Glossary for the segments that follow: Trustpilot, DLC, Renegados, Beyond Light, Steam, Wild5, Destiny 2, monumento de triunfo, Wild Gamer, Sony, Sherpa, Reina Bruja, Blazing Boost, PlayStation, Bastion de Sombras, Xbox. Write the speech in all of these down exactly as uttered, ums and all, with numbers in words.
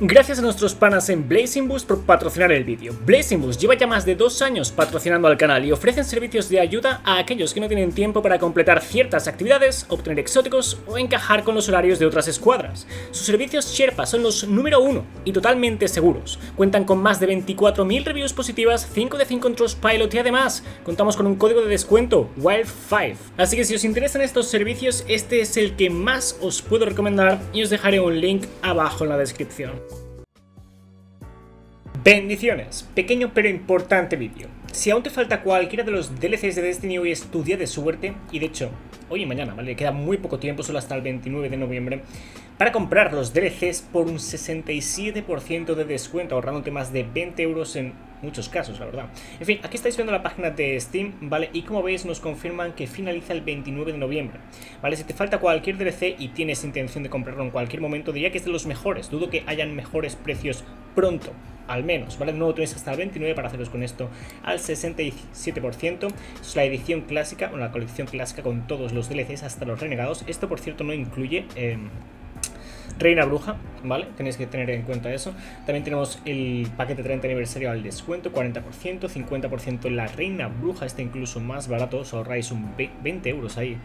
Gracias a nuestros panas en Blazing Boost por patrocinar el vídeo. Blazing Boost lleva ya más de dos años patrocinando al canal y ofrecen servicios de ayuda a aquellos que no tienen tiempo para completar ciertas actividades, obtener exóticos o encajar con los horarios de otras escuadras. Sus servicios Sherpa son los número uno y totalmente seguros. Cuentan con más de veinticuatro mil reviews positivas, cinco de cinco en Trustpilot y además contamos con un código de descuento, Wild cinco. Así que si os interesan estos servicios, este es el que más os puedo recomendar y os dejaré un link abajo en la descripción. Bendiciones, pequeño pero importante vídeo. Si aún te falta cualquiera de los D L Cs de Destiny, hoy es tu día de suerte, y de hecho, hoy y mañana, ¿vale? Queda muy poco tiempo, solo hasta el veintinueve de noviembre, para comprar los D L Cs por un sesenta y siete por ciento de descuento, ahorrándote más de veinte euros en muchos casos, la verdad. En fin, aquí estáis viendo la página de Steam, ¿vale? Y como veis nos confirman que finaliza el veintinueve de noviembre, ¿vale? Si te falta cualquier D L C y tienes intención de comprarlo en cualquier momento, diría que es de los mejores. Dudo que hayan mejores precios pronto, al menos, ¿vale? No lo tenéis hasta el veintinueve para haceros con esto al sesenta y siete por ciento. Es la edición clásica, bueno, la colección clásica con todos los D L Cs hasta los Renegados. Esto, por cierto, no incluye eh, Reina Bruja, ¿vale? Tenéis que tener en cuenta eso. También tenemos el paquete treinta aniversario al descuento, cuarenta por ciento, cincuenta por ciento la Reina Bruja, está incluso más barato, os ahorráis un veinte euros ahí,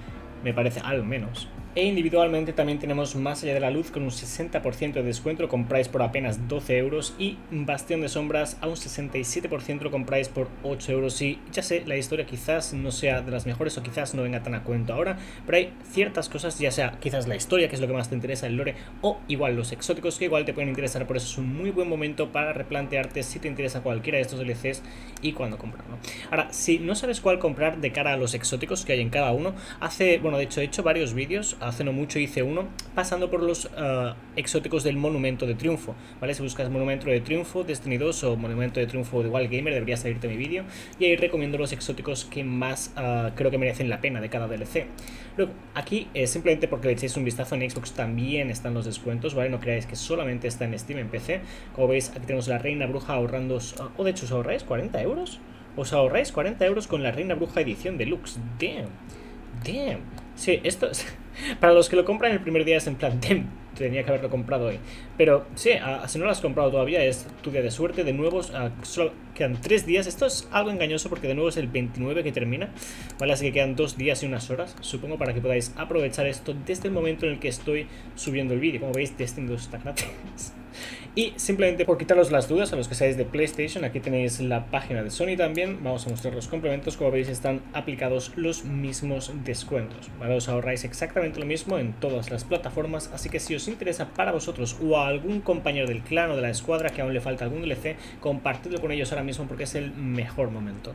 me parece, al menos. E individualmente también tenemos Más allá de la luz con un sesenta por ciento de descuento, lo compráis por apenas doce euros, y Bastion de Sombras a un sesenta y siete por ciento, lo compráis por ocho euros. Y ya sé, la historia quizás no sea de las mejores o quizás no venga tan a cuento ahora, pero hay ciertas cosas, ya sea quizás la historia, que es lo que más te interesa, el lore, o igual los exóticos, que igual te pueden interesar. Por eso es un muy buen momento para replantearte si te interesa cualquiera de estos D L Cs y cuándo comprarlo. Ahora, si no sabes cuál comprar de cara a los exóticos que hay en cada uno, hace, bueno, de hecho he hecho varios vídeos. Hace no mucho hice uno pasando por los uh, exóticos del monumento de triunfo, ¿vale? Si buscas monumento de triunfo, Destiny dos o monumento de triunfo de Wild Gamer, debería salirte mi vídeo, y ahí recomiendo los exóticos que más uh, creo que merecen la pena de cada D L C. Luego, aquí, eh, simplemente porque le echéis un vistazo, en Xbox también están los descuentos, ¿vale? No creáis que solamente está en Steam, en P C. Como veis, aquí tenemos la Reina Bruja ahorrando, uh, o de hecho os ahorráis cuarenta euros. Os ahorráis cuarenta euros con la Reina Bruja edición deluxe. Damn, damn. Sí, esto es... Para los que lo compran el primer día es en plan, damn, tenía que haberlo comprado hoy. Pero sí, uh, si no lo has comprado todavía, es tu día de suerte. De nuevo, uh, solo quedan tres días. Esto es algo engañoso porque de nuevo es el veintinueve que termina, ¿vale? Así que quedan dos días y unas horas, supongo, para que podáis aprovechar esto desde el momento en el que estoy subiendo el vídeo. Como veis, Destiny dos está gratis. Y simplemente por quitaros las dudas a los que seáis de PlayStation, aquí tenéis la página de Sony también. Vamos a mostrar los complementos. Como veis, están aplicados los mismos descuentos, ¿vale? Os ahorráis exactamente lo mismo en todas las plataformas. Así que si os interesa para vosotros o a algún compañero del clan o de la escuadra que aún le falta algún D L C, compartidlo con ellos ahora mismo porque es el mejor momento.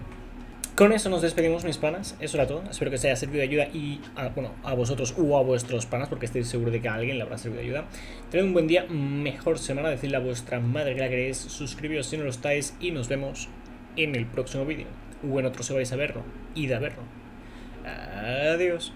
Con eso nos despedimos, mis panas, eso era todo. Espero que os haya servido de ayuda y, a, bueno, a vosotros o a vuestros panas, porque estoy seguro de que a alguien le habrá servido de ayuda. Tened un buen día, mejor semana, decidle a vuestra madre que la queréis, suscribiros si no lo estáis y nos vemos en el próximo vídeo, o en otro si vais a verlo, id a verlo. Adiós.